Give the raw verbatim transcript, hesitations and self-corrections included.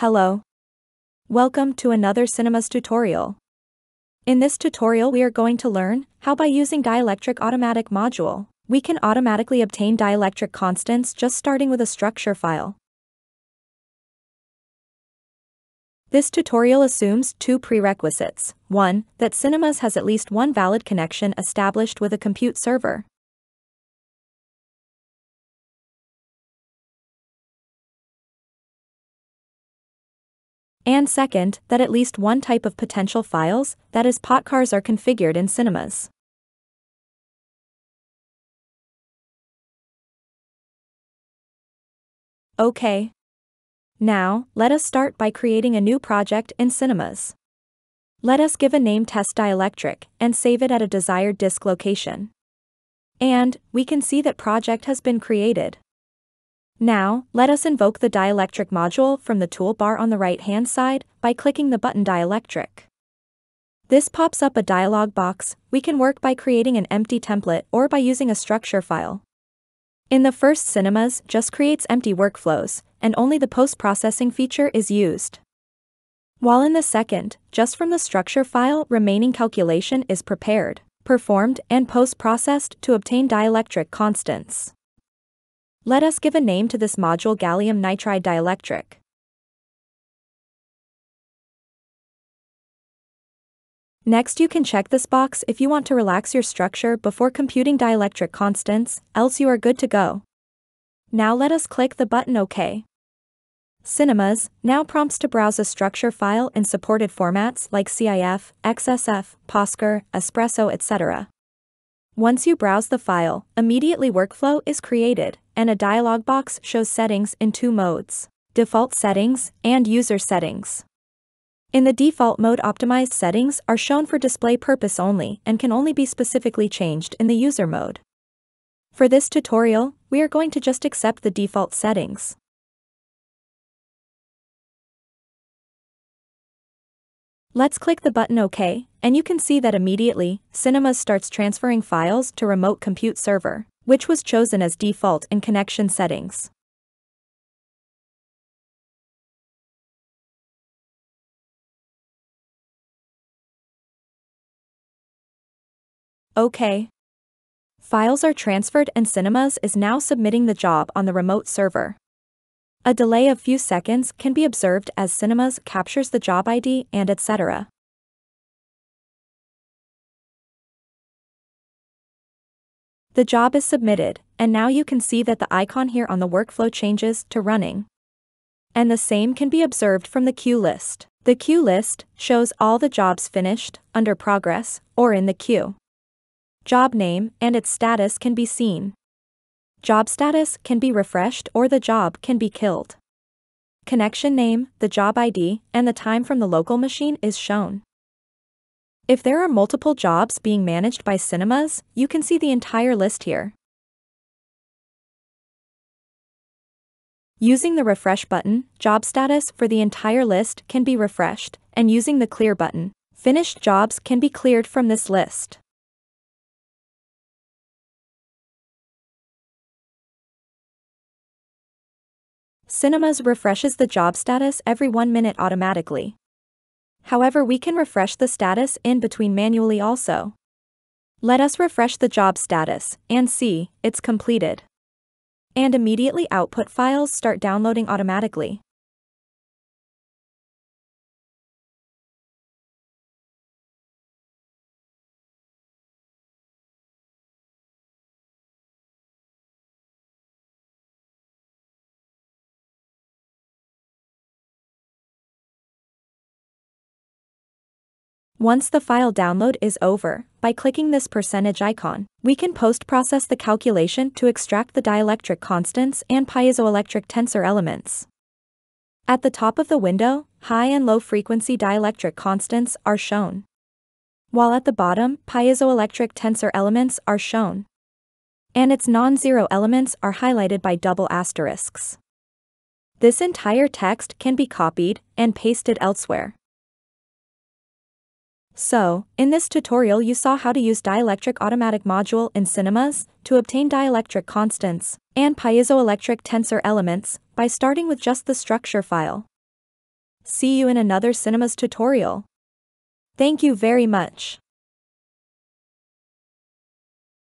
Hello. Welcome to another Cinemas tutorial. In this tutorial we are going to learn how by using dielectric automatic module, we can automatically obtain dielectric constants just starting with a structure file. This tutorial assumes two prerequisites. One, that Cinemas has at least one valid connection established with a compute server. And second, that at least one type of potential files, that is POTCARs, are configured in Cinemas. Okay. Now, let us start by creating a new project in Cinemas. Let us give a name test dielectric and save it at a desired disk location. And, we can see that project has been created. Now, let us invoke the dielectric module from the toolbar on the right-hand side by clicking the button dielectric. This pops up a dialog box. We can work by creating an empty template or by using a structure file. In the first, Cinemas just creates empty workflows, and only the post-processing feature is used. While in the second, just from the structure file, remaining calculation is prepared, performed, and post-processed to obtain dielectric constants. Let us give a name to this module gallium nitride dielectric. Next, you can check this box if you want to relax your structure before computing dielectric constants, else you are good to go. Now let us click the button OK. Cinemas now prompts to browse a structure file in supported formats like C I F, X S F, POSCAR, Espresso, et cetera. Once you browse the file, immediately workflow is created, and a dialog box shows settings in two modes, default settings and user settings. In the default mode, optimized settings are shown for display purpose only and can only be specifically changed in the user mode. For this tutorial, we are going to just accept the default settings. Let's click the button OK, and you can see that immediately, Cinemas starts transferring files to remote compute server, which was chosen as default in connection settings. OK. Files are transferred and Cinemas is now submitting the job on the remote server. A delay of few seconds can be observed as Cinemas captures the job I D and et cetera. The job is submitted, and now you can see that the icon here on the workflow changes to running. And the same can be observed from the queue list. The queue list shows all the jobs finished, under progress, or in the queue. Job name and its status can be seen. Job status can be refreshed or the job can be killed. Connection name, the job I D, and the time from the local machine is shown. If there are multiple jobs being managed by Cinemas, you can see the entire list here. Using the refresh button, job status for the entire list can be refreshed, and using the clear button, finished jobs can be cleared from this list. Cinemas refreshes the job status every one minute automatically. However, we can refresh the status in between manually also. Let us refresh the job status and see, it's completed. And immediately output files start downloading automatically. Once the file download is over, by clicking this percentage icon, we can post-process the calculation to extract the dielectric constants and piezoelectric tensor elements. At the top of the window, high and low frequency dielectric constants are shown. While at the bottom, piezoelectric tensor elements are shown. And its non-zero elements are highlighted by double asterisks. This entire text can be copied and pasted elsewhere. So, in this tutorial you saw how to use dielectric automatic module in Cinemas to obtain dielectric constants and piezoelectric tensor elements by starting with just the structure file. See you in another Cinemas tutorial. Thank you very much.